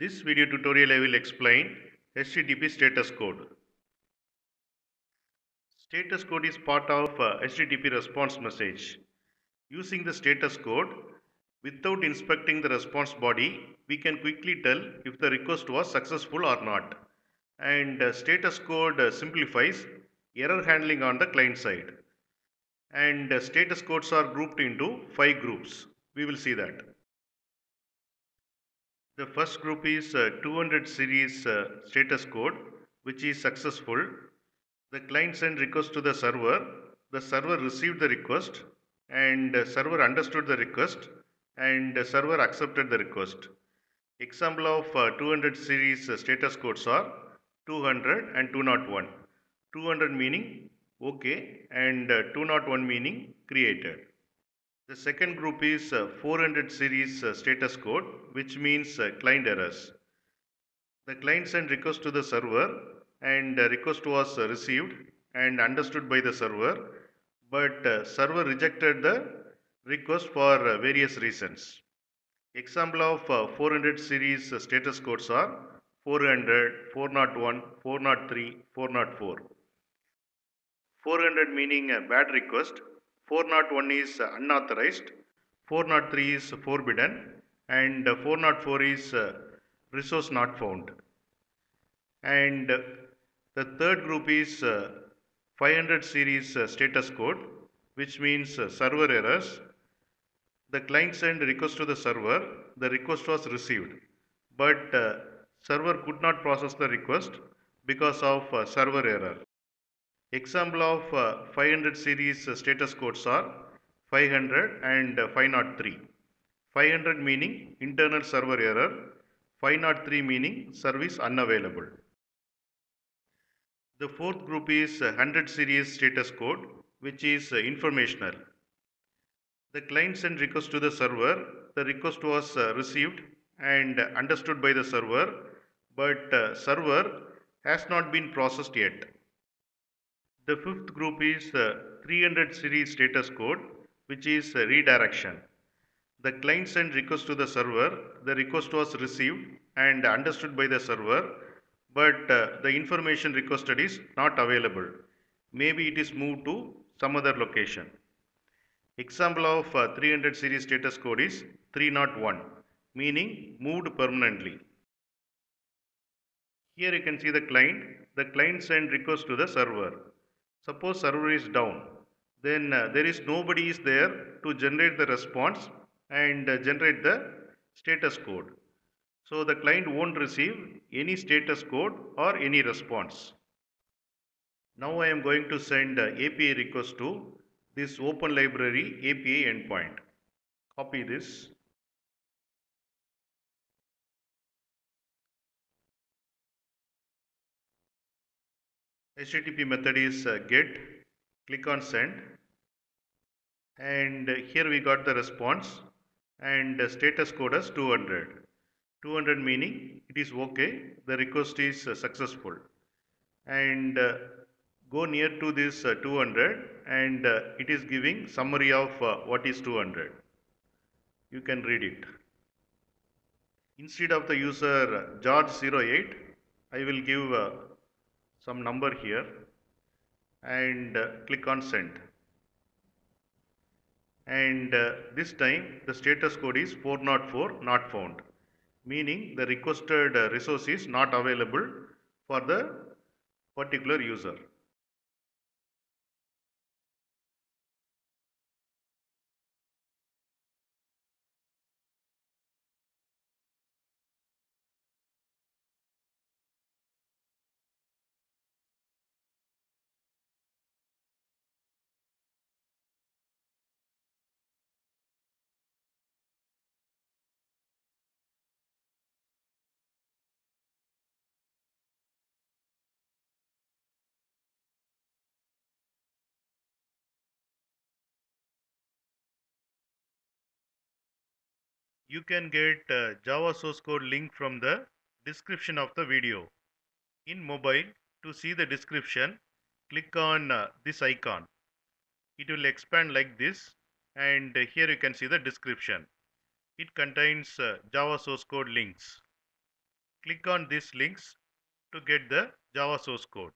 This video tutorial I will explain HTTP status code. Status code is part of HTTP response message. Using the status code without inspecting the response body, we can quickly tell if the request was successful or not. And status code simplifies error handling on the client side. And status codes are grouped into 5 groups. We will see that. The first group is 200 series status code, which is successful. The client sent request to the server received the request, and server understood the request, and server accepted the request. Example of 200 series status codes are 200 and 201. 200 meaning OK and 201 meaning created. The second group is 400 series status code, which means client errors. The client sent request to the server and request was received and understood by the server, but server rejected the request for various reasons. Example of 400 series status codes are 400, 401, 403, 404. 400 meaning a bad request, 401 is unauthorized, 403 is forbidden, and 404 is resource not found. And the third group is 500 series status code, which means server errors. The client sent request to the server, the request was received, but server could not process the request because of server error. Example of 500 series status codes are 500 and 503. 500 meaning internal server error, 503 meaning service unavailable. The fourth group is 100 series status code, which is informational. The client sent request to the server, the request was received and understood by the server, but server has not been processed yet. The fifth group is 300 series status code, which is redirection. The client sent request to the server, the request was received and understood by the server, but the information requested is not available. Maybe it is moved to some other location. Example of 300 series status code is 301, meaning moved permanently. Here you can see the client sent request to the server. Suppose server is down, then nobody is there to generate the response and generate the status code. So the client won't receive any status code or any response. Now I am going to send API request to this Open Library API endpoint. Copy this. HTTP method is get, click on send, and here we got the response and status code as 200. 200 meaning it is okay, the request is successful. And go near to this 200 and it is giving summary of what is 200. You can read it. Instead of the user George08, I will give some number here and click on send. And this time the status code is 404 not found, meaning the requested resource is not available for the particular user. You can get Java source code link from the description of the video. In mobile, to see the description, click on this icon. It will expand like this, and here you can see the description. It contains Java source code links. Click on these links to get the Java source code.